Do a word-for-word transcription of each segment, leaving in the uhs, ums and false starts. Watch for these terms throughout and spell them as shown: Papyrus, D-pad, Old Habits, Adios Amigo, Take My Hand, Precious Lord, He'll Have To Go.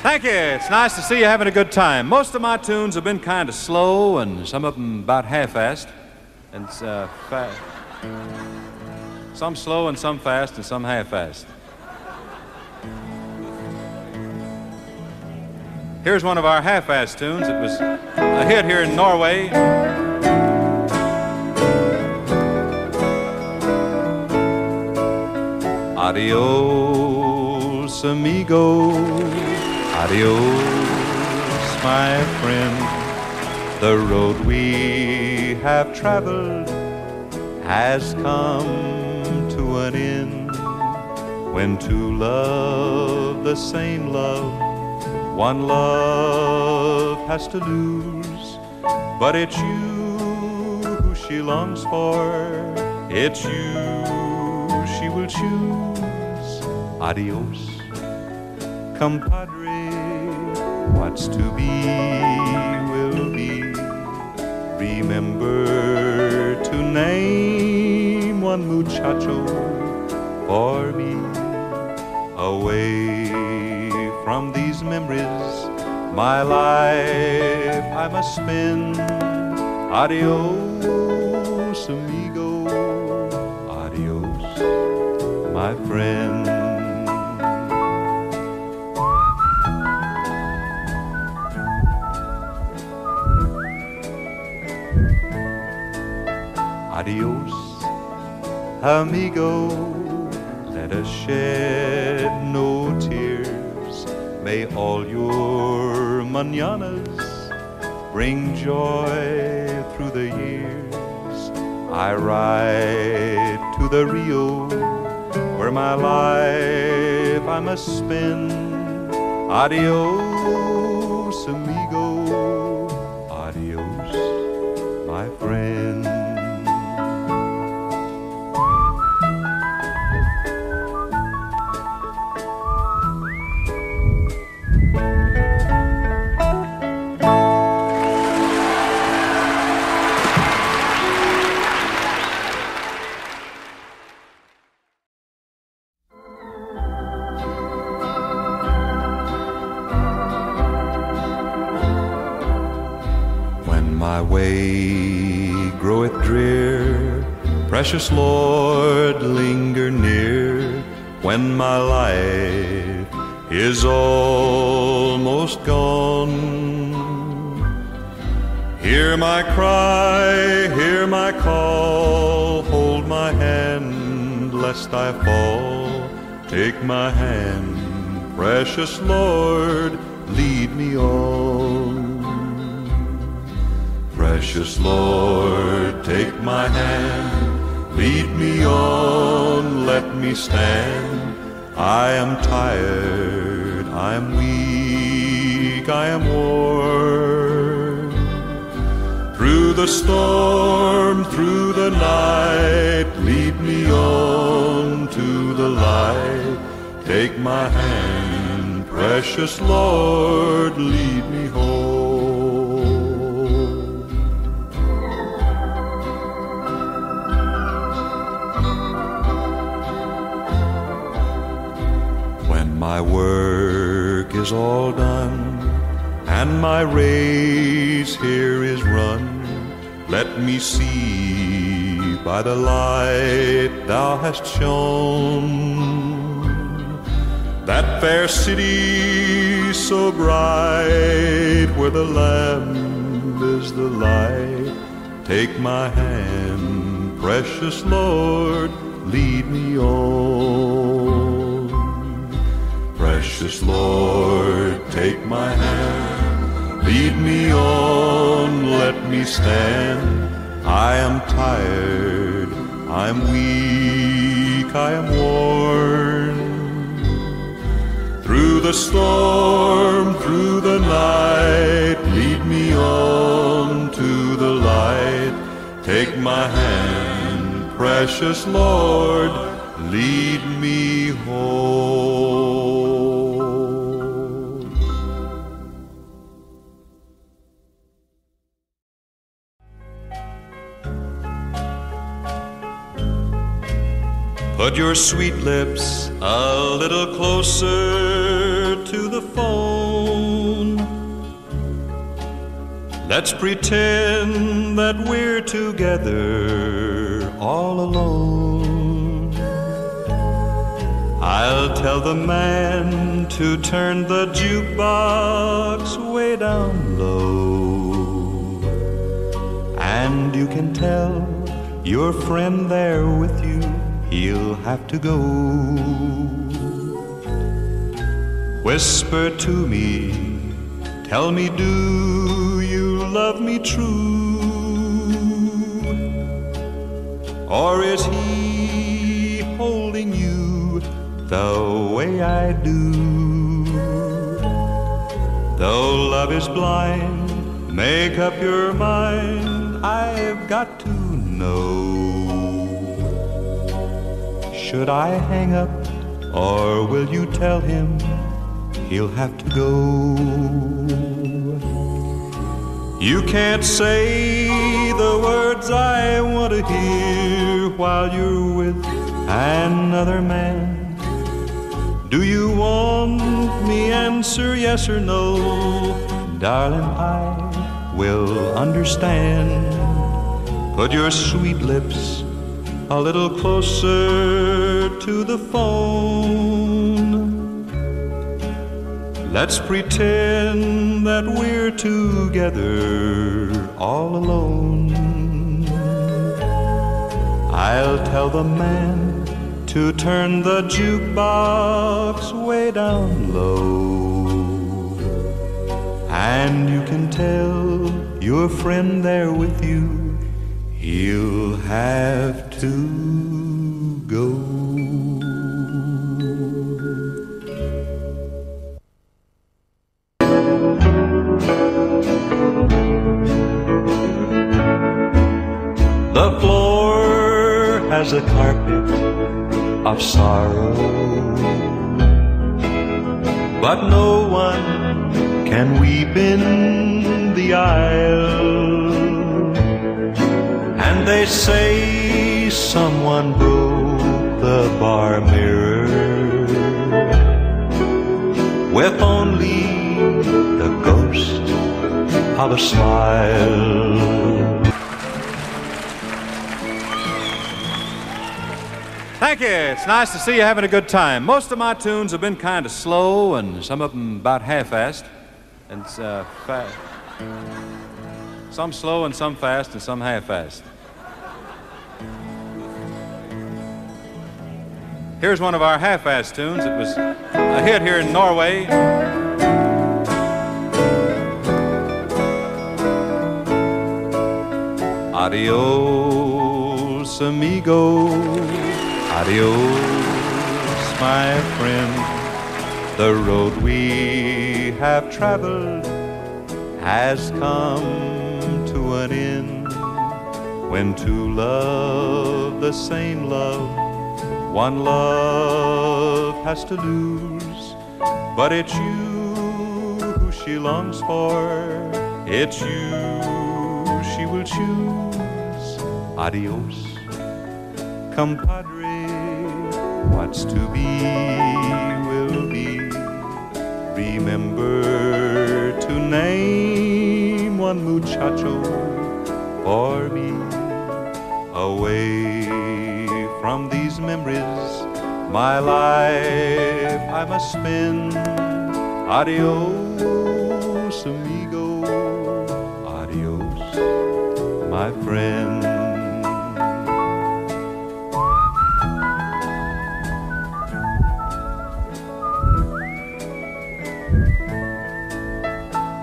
Thank you. It's nice to see you having a good time. Most of my tunes have been kind of slow, and some of them about half-assed. And uh, fast. Some slow, and some fast, and some half-assed. Here's one of our half-assed tunes. It was a hit here in Norway. Adios, amigo. Adios, my friend, the road we have traveled has come to an end. When two love the same love, one love has to lose. But it's you who she longs for, it's you she will choose. Adios, compadre. What's to be will be. Remember to name one muchacho for me. Away from these memories, my life I must spend. Adios, amigo. Adios, my friend. Adios, amigo, let us shed no tears. May all your mañanas bring joy through the years. I ride to the Rio, where my life I must spend. Adios, amigo, adios, my friend. Precious Lord, linger near when my life is almost gone. Hear my cry, hear my call, hold my hand lest I fall. Take my hand, precious Lord, lead me on. Precious Lord, take my hand. Lead me on, let me stand. I am tired, I am weak, I am worn. Through the storm, through the night, lead me on to the light. Take my hand, precious Lord, lead me home. My work is all done, and my race here is run. Let me see by the light thou hast shone that fair city so bright, where the Lamb is the light. Take my hand, precious Lord, lead me on. Precious Lord, take my hand, lead me on, let me stand. I am tired, I am weak, I am worn. Through the storm, through the night, lead me on to the light. Take my hand, precious Lord, lead me home. Put your sweet lips a little closer to the phone. Let's pretend that we're together all alone. I'll tell the man to turn the jukebox way down low. And you can tell your friend there with you, he'll have to go. Whisper to me, tell me, do you love me true? Or is he holding you the way I do? Though love is blind, make up your mind, I've got to know. Should I hang up, or will you tell him he'll have to go? You can't say the words I want to hear while you're with another man. Do you want me answer yes or no? Darling, I will understand. Put your sweet lips a little closer to the phone. Let's pretend that we're together all alone. I'll tell the man to turn the jukebox way down low. And you can tell your friend there with you, he'll have to go. The floor has a carpet of sorrow, but no one can weep in the aisle. And they say someone broke the bar mirror with only the ghost of a smile. Thank you. It's nice to see you having a good time. Most of my tunes have been kind of slow, and some of them about half-assed. And uh, fast. Some slow, and some fast, and some half-assed. Here's one of our half-assed tunes. It was a hit here in Norway. Adios, amigo. Adios, my friend. The road we have traveled has come to an end. When two love the same love, one love has to lose, but it's you who she longs for, it's you she will choose. Adios, compadre, what's to be will be. Remember to name one muchacho for me. Away from these memories, my life I must spend. Adios, amigo. Adios, my friend.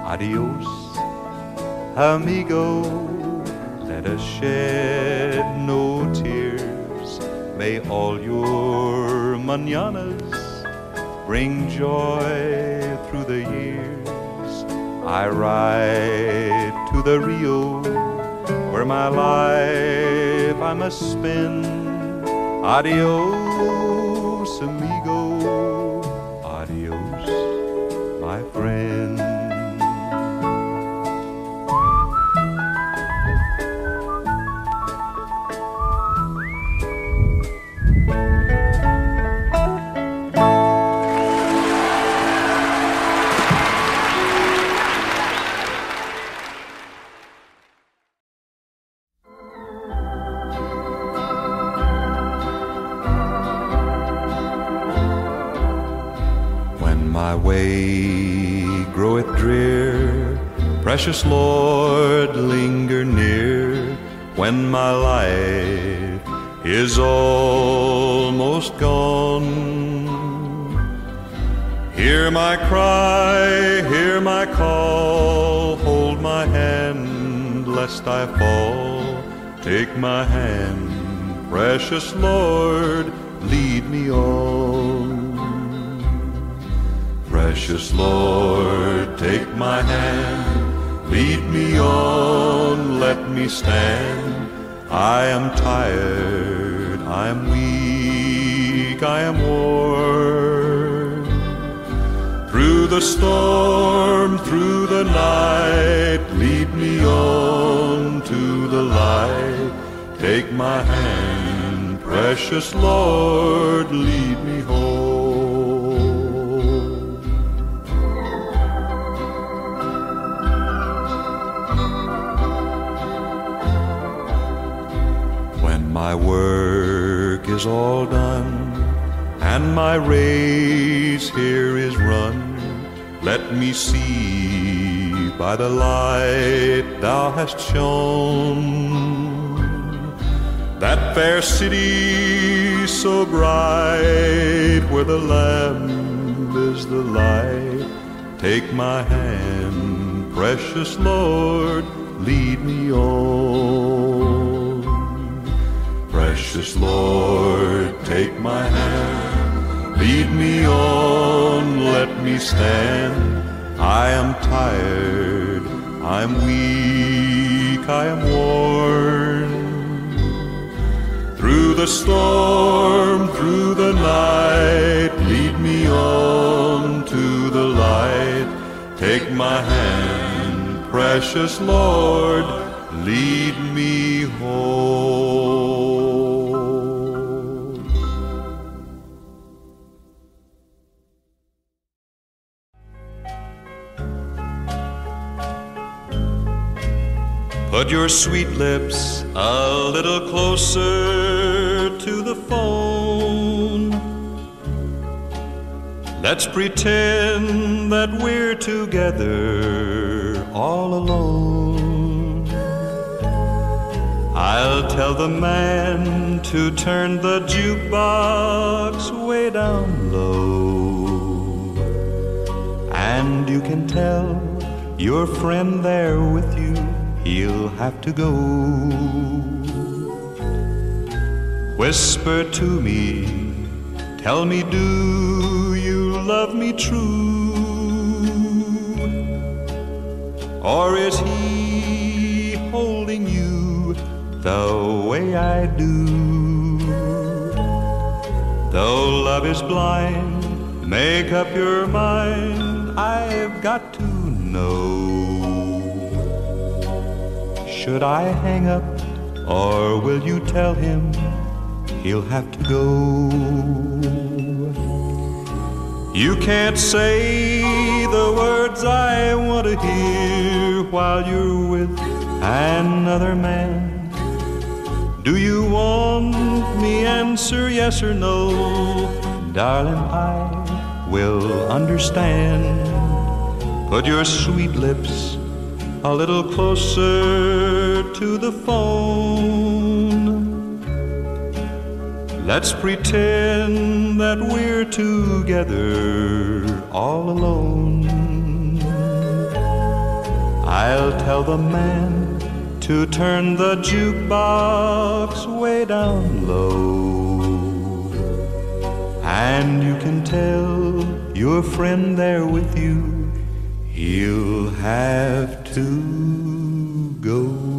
Adios, amigo. Let us shed no tears. May all your mañanas bring joy through the years. I ride to the Rio where my life I must spend. Adios, amigo. Adios, my friend. Thank you. my way groweth drear, precious Lord, linger near, when my life is almost gone. Hear my cry, hear my call, hold my hand, lest I fall. Take my hand, precious Lord, lead me on. Precious Lord, take my hand, lead me on, let me stand. I am tired, I am weak, I am worn. Through the storm, through the night, lead me on to the light. Take my hand, precious Lord, lead me home. My work is all done, and my race here is run. Let me see by the light thou hast shone that fair city so bright, where the Lamb is the light. Take my hand, precious Lord, lead me on. Precious Lord, take my hand, lead me on, let me stand. I am tired, I am weak, I am worn. Through the storm, through the night, lead me on to the light. Take my hand, precious Lord, lead me home. Put your sweet lips a little closer to the phone. Let's pretend that we're together all alone. I'll tell the man to turn the jukebox way down low. And you can tell your friend there with you, he'll have to go. Whisper to me, tell me, do you love me true? Or is he holding you the way I do? Though love is blind, make up your mind, I've got to know. Should I hang up, or will you tell him he'll have to go? You can't say the words I want to hear while you're with another man. Do you want me answer yes or no? Darling, I will understand. Put your sweet lips a little closer to the phone. Let's pretend that we're together all alone. I'll tell the man to turn the jukebox way down low. And you can tell your friend there with you, he'll have to go.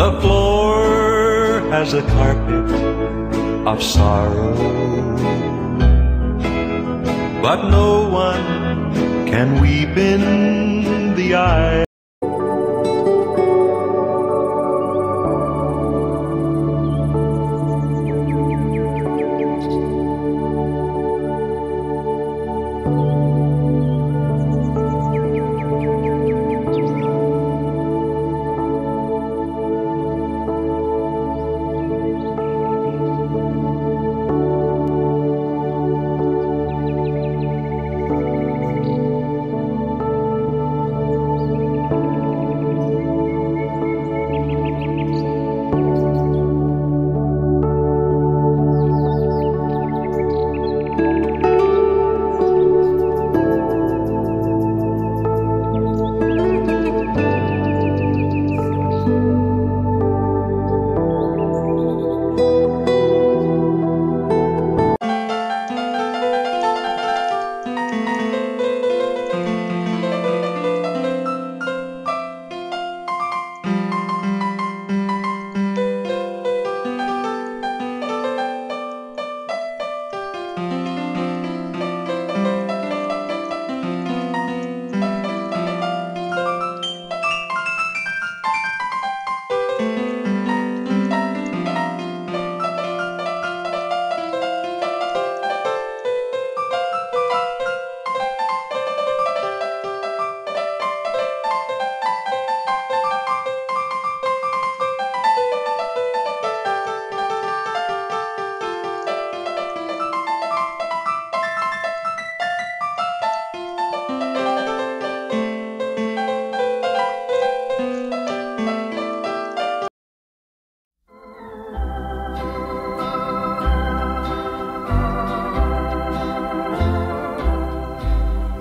The floor has a carpet of sorrow, but no one can weep in the eye.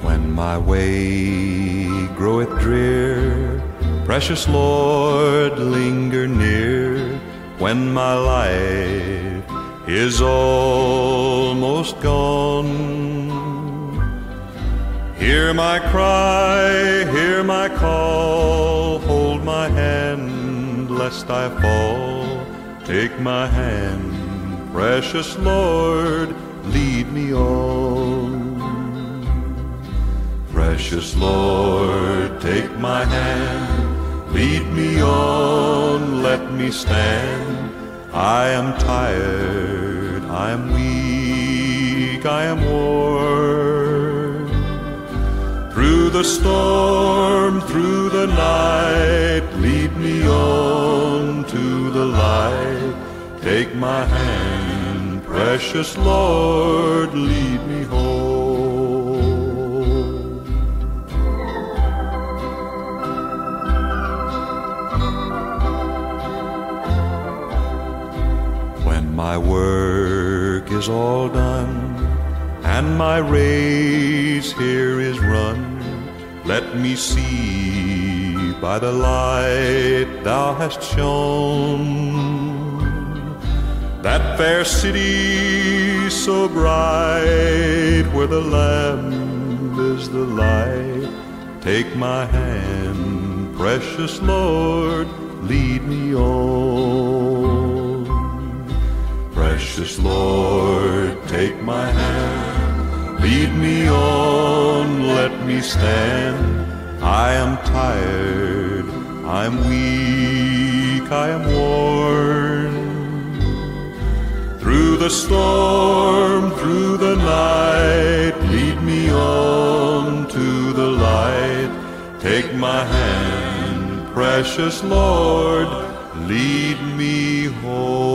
When my way groweth drear, precious Lord, linger near. When my life is almost gone, hear my cry, hear my call, hold my hand lest I fall. Take my hand, precious Lord, lead me on. Precious Lord, take my hand, lead me on, let me stand. I am tired, I am weak, I am worn. Through the storm, through the night, lead me on to the light. Take my hand, precious Lord, lead me home. My work is all done, and my race here is run. Let me see by the light thou hast shone that fair city so bright, where the Lamb is the light. Take my hand, precious Lord, lead me on. Precious Lord, take my hand, lead me on, let me stand. I am tired, I am weak, I am worn. Through the storm, through the night, lead me on to the light. Take my hand, precious Lord, lead me home.